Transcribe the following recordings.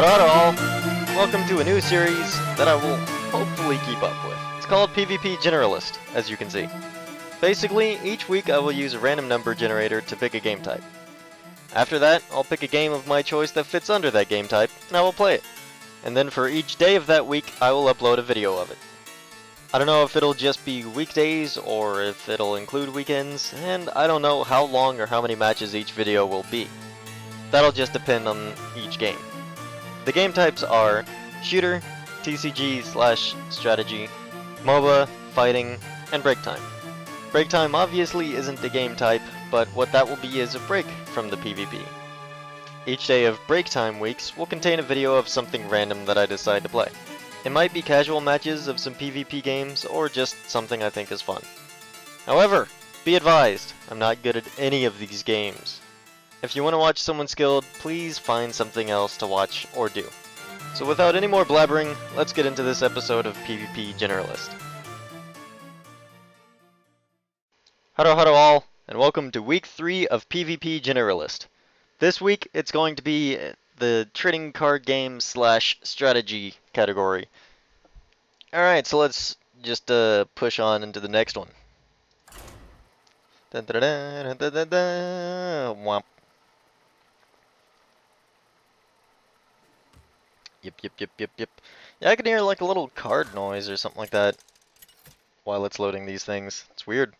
Hello, welcome to a new series that I will hopefully keep up with. It's called PvP Generalist, as you can see. Basically, each week I will use a random number generator to pick a game type. After that, I'll pick a game of my choice that fits under that game type, and I will play it. And then for each day of that week, I will upload a video of it. I don't know if it'll just be weekdays, or if it'll include weekends, and I don't know how long or how many matches each video will be. That'll just depend on each game. The game types are Shooter, TCG/Strategy, MOBA, Fighting, and Break Time. Break Time obviously isn't the game type, but what that will be is a break from the PvP. Each day of Break Time weeks will contain a video of something random that I decide to play. It might be casual matches of some PvP games, or just something I think is fun. However, be advised, I'm not good at any of these games. If you want to watch someone skilled, please find something else to watch or do. So without any more blabbering, let's get into this episode of PvP Generalist. Hello all, and welcome to week 3 of PvP Generalist. This week, it's going to be the trading card game slash strategy category. Alright, so let's just push on into the next one. Womp. Yep. Yeah, I can hear like a little card noise or something like that while it's loading these things. It's weird.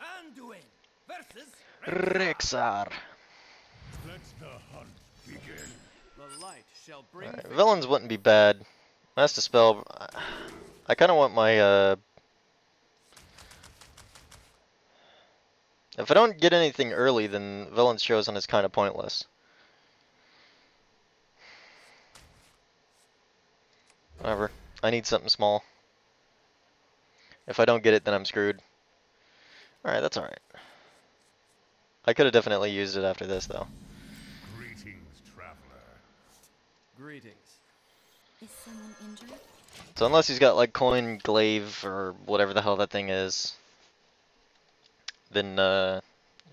Anduin versus Rexar. Let the hunt begin. The light shall bring. Right. Villains wouldn't be bad. Mass Dispel. I kind of want my. If I don't get anything early, then Villains Chosen is kind of pointless. Whatever. I need something small. If I don't get it, then I'm screwed. Alright, that's alright. I could have definitely used it after this, though. Greetings, traveler. Greetings. Is someone injured? So unless he's got, like, coin, glaive, or whatever the hell that thing is, then,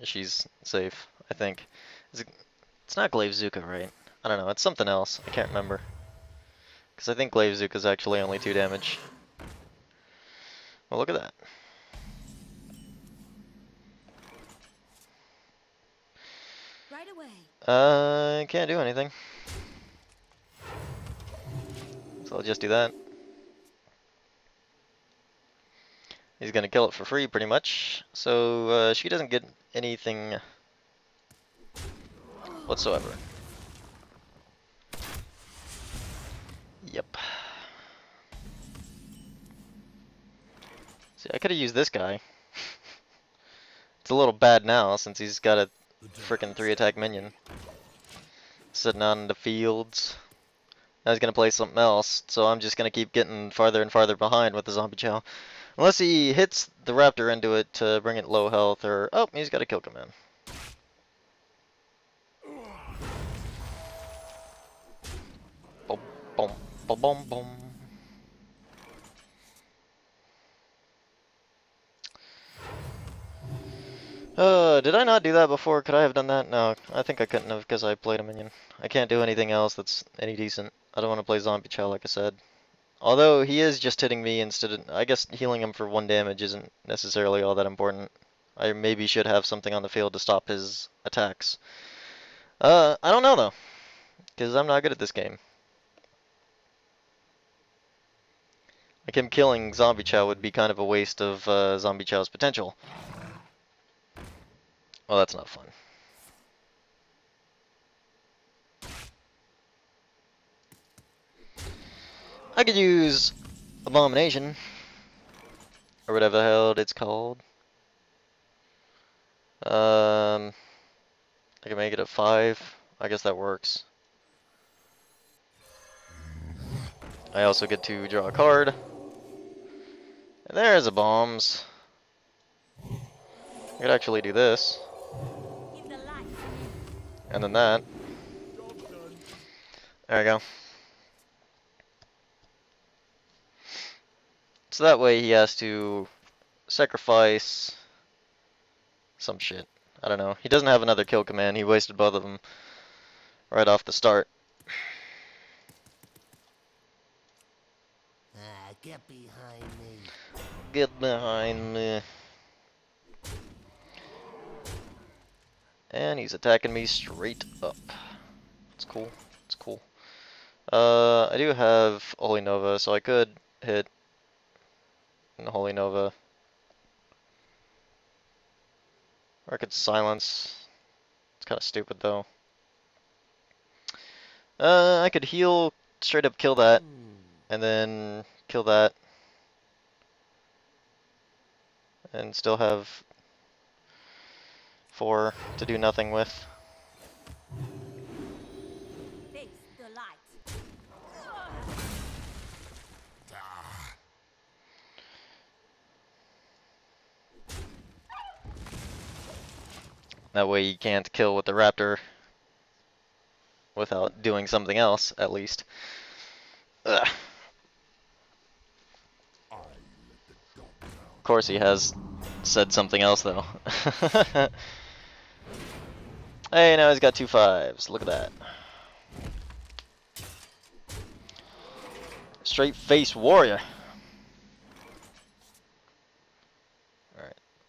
she's safe, I think. It's not Glaivezooka, right? I don't know, it's something else. I can't remember. Because I think Glaivezooka is actually only 2 damage. Well, look at that. Right away. Can't do anything. So I'll just do that. He's gonna kill it for free, pretty much. So she doesn't get anything whatsoever. Yep. See, I could have used this guy. It's a little bad now since he's got a frickin' 3-attack minion sitting on the fields. Now he's gonna play something else, so I'm just gonna keep getting farther and farther behind with the Zombie Chow. Unless he hits the raptor into it to bring it low health, or oh, he's got a Kill Command. Boom, boom. Boom, boom. Did I not do that before? Could I have done that? No, I think I couldn't have because I played a minion. I can't do anything else that's any decent. I don't want to play Zombie Chow like I said. Although he is just hitting me instead of... I guess healing him for 1 damage isn't necessarily all that important. I maybe should have something on the field to stop his attacks. I don't know though, because I'm not good at this game. Like him killing Zombie Chow would be kind of a waste of Zombie Chow's potential. Well, that's not fun. I could use Abomination. Or whatever the hell it's called. I can make it a 5. I guess that works. I also get to draw a card. And there's the bombs. I could actually do this. And then that. There we go. So that way he has to sacrifice some shit. I don't know. He doesn't have another Kill Command. He wasted both of them. right off the start. Get behind me. Get behind me. And he's attacking me straight up. It's cool. It's cool. I do have Holy Nova, so I could hit an Holy Nova. Or I could silence. It's kind of stupid though. I could heal, straight up kill that, and then kill that. And still have 4 to do nothing with. That way you can't kill with the raptor without doing something else, at least. Ugh. Of course he has said something else, though. Hey, now he's got 2 5s. Look at that. Straight face warrior.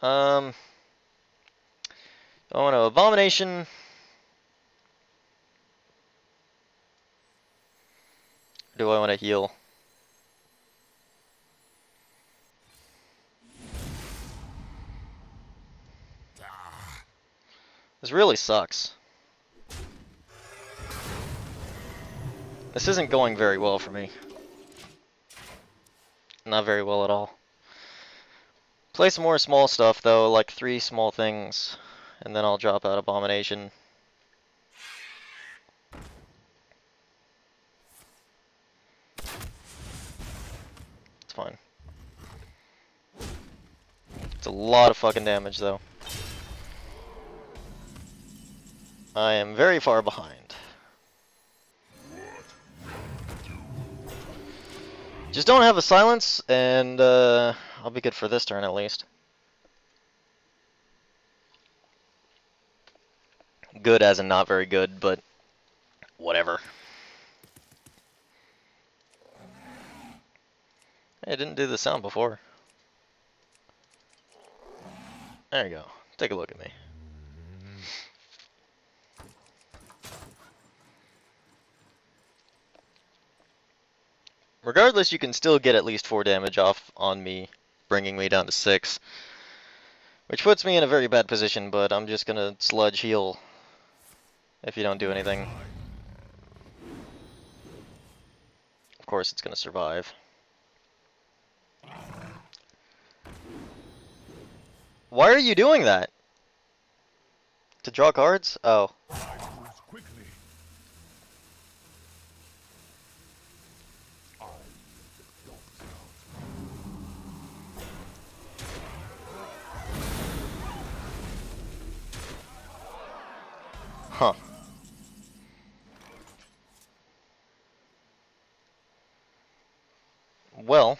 Alright. I want to Abomination. Or do I want to heal? This really sucks. This isn't going very well for me. Not very well at all. Play some more small stuff though, like 3 small things. And then I'll drop out Abomination. It's fine. It's a lot of fucking damage though. I am very far behind. Just don't have a silence and I'll be good for this turn at least. Good as in not very good, but whatever. Hey, I didn't do the sound before. There you go. Take a look at me. Regardless, you can still get at least 4 damage off on me, bringing me down to 6. Which puts me in a very bad position, but I'm just gonna sludge heal if you don't do anything. Of course, it's gonna survive. Why are you doing that? To draw cards? Oh. Huh. Well.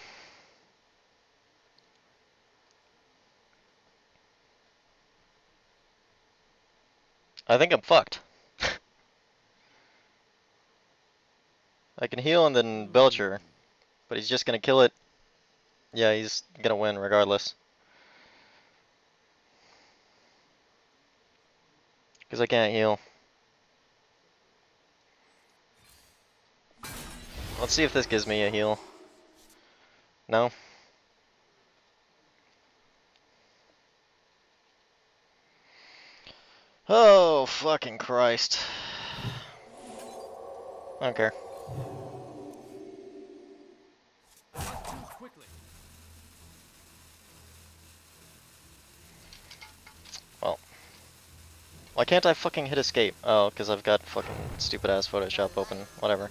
I think I'm fucked. I can heal and then Belcher. But he's just gonna kill it. Yeah, he's gonna win regardless. Because I can't heal. Let's see if this gives me a heal. No? Oh, fucking Christ. I don't care. Well. Why can't I fucking hit escape? Oh, because I've got fucking stupid ass Photoshop open. Whatever.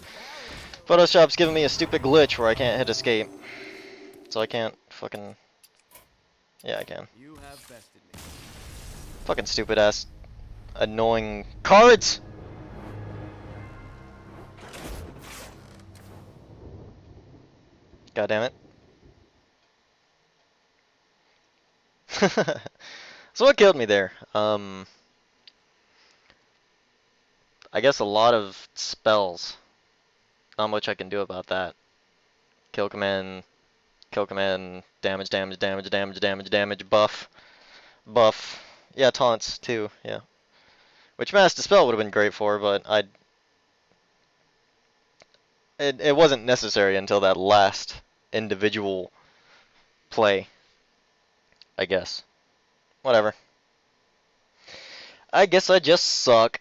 Photoshop's giving me a stupid glitch where I can't hit escape. So I can't fucking... Yeah, I can. You have bested me. Fucking stupid ass annoying cards! God damn it. So what killed me there? I guess a lot of spells. Not much I can do about that. Kill command, damage, damage, damage, damage, damage, damage, buff, buff. Yeah, taunts too, yeah. Which Mass Dispel would have been great for, but it wasn't necessary until that last individual play, I guess. Whatever. I guess I just suck.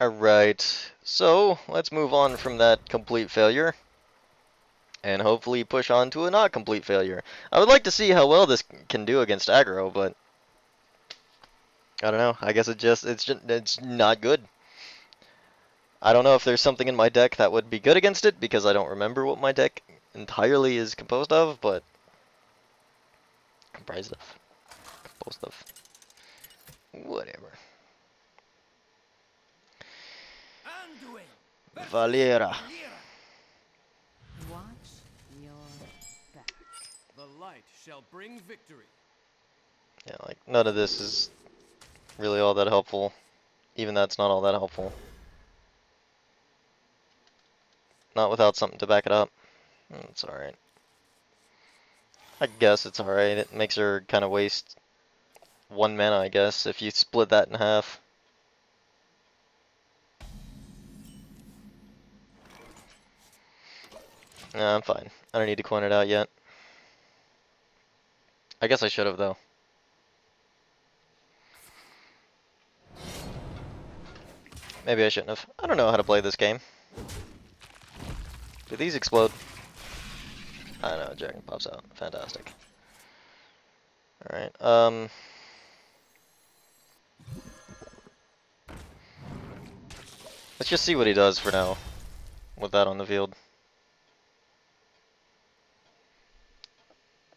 Alright, so let's move on from that complete failure and hopefully push on to a not complete failure. I would like to see how well this can do against aggro, but I don't know. I guess it's not good. I don't know if there's something in my deck that would be good against it, because I don't remember what my deck entirely is composed of, but composed of whatever. Valera. Watch your back. The light shall bring victory. Yeah, like none of this is really all that helpful. Even that's not all that helpful. Not without something to back it up. It's alright. I guess it's alright. It makes her kind of waste one mana, I guess, if you split that in half. Nah, I'm fine. I don't need to coin it out yet. I guess I should have, though. Maybe I shouldn't have. I don't know how to play this game. Do these explode? I don't know, dragon pops out. Fantastic. Alright, let's just see what he does for now with that on the field.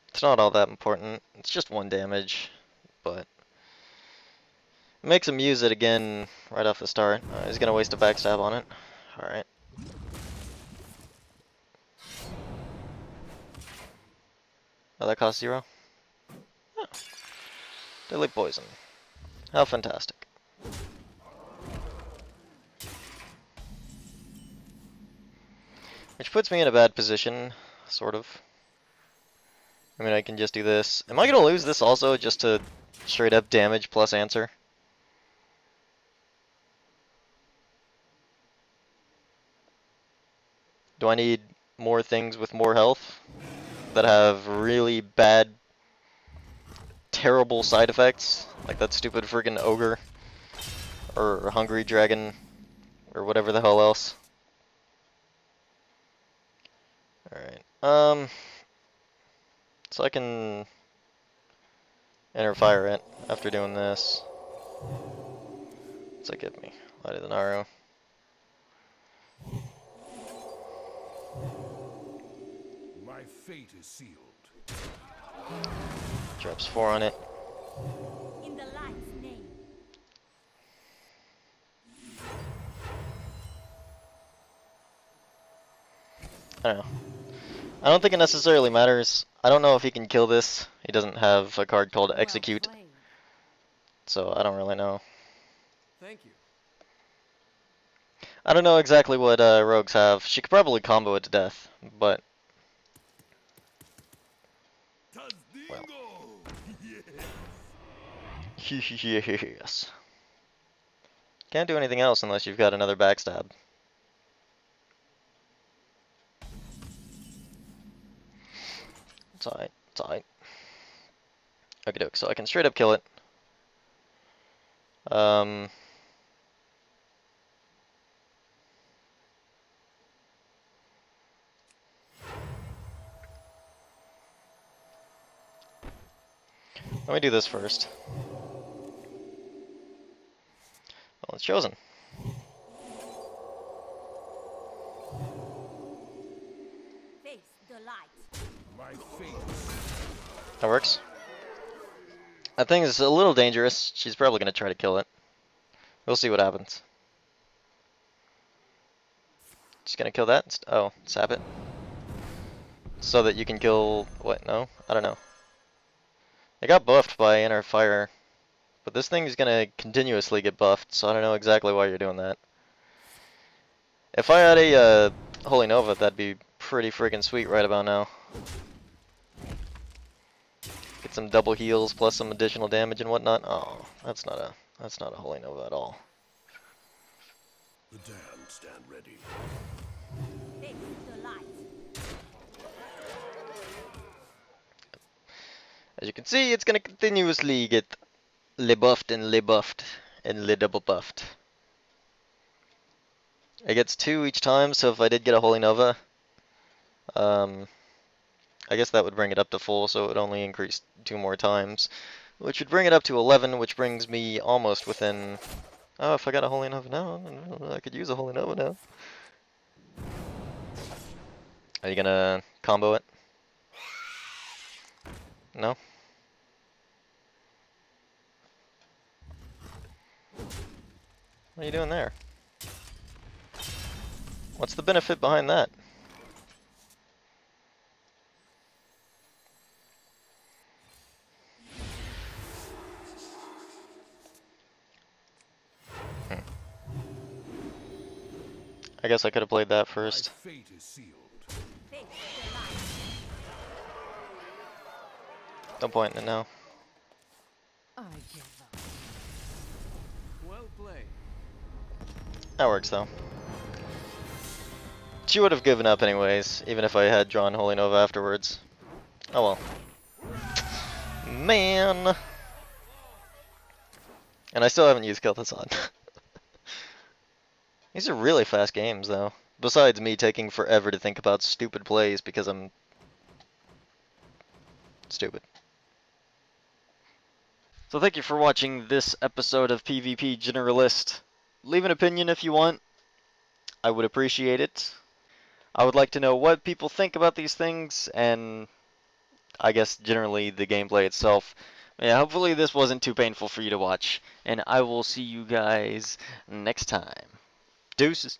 It's not all that important. It's just one damage, but it makes him use it again right off the start. He's gonna waste a backstab on it. Alright. Oh, that cost 0? Oh. Deadly Poison. How fantastic. Which puts me in a bad position, sort of. I mean, I can just do this. Am I gonna lose this also just to straight up damage plus answer? Do I need more things with more health that have really bad, terrible side effects, like that stupid friggin' ogre, or hungry dragon, or whatever the hell else? Alright, so I can Inner Fire it after doing this. What's that give me? Light of the Naru. Fate is sealed. Drops 4 on it. In the light's name. I don't know. I don't think it necessarily matters. I don't know if he can kill this. He doesn't have a card called Execute. Well, so I don't really know. Thank you. I don't know exactly what rogues have. She could probably combo it to death, but well. Yes. Can't do anything else unless you've got another backstab. It's alright, it's alright. Okie doke, so I can straight up kill it. Let me do this first. Well, it's chosen. Face the light. My face. That works. That thing is a little dangerous. She's probably going to try to kill it. We'll see what happens. She's going to kill that. Oh, sap it. So that you can kill what? No? I don't know. I got buffed by Inner Fire But this thing is going to continuously get buffed, so I don't know exactly why you're doing that. If I had a Holy Nova, that'd be pretty freaking sweet right about now. Get some double heals plus some additional damage and whatnot. Oh, that's not a Holy Nova at all. The damned stand ready. As you can see, it's gonna continuously get le-buffed and le-buffed and le-double-buffed. It gets 2 each time, so if I did get a Holy Nova, I guess that would bring it up to full, so it would only increase 2 more times, which would bring it up to 11, which brings me almost within... Oh, if I got a Holy Nova now, I could use a Holy Nova now. Are you gonna combo it? No? What are you doing there? What's the benefit behind that? I guess I could have played that first. No point in it now. Well played. That works though. She would have given up anyways, even if I had drawn Holy Nova afterwards. Oh well. Man! And I still haven't used Kel'Thuzad. These are really fast games though. Besides me taking forever to think about stupid plays because I'm... stupid. So thank you for watching this episode of PvP Generalist. Leave an opinion if you want. I would appreciate it. I would like to know what people think about these things, and I guess generally the gameplay itself. Yeah, hopefully this wasn't too painful for you to watch, and I will see you guys next time. Deuces.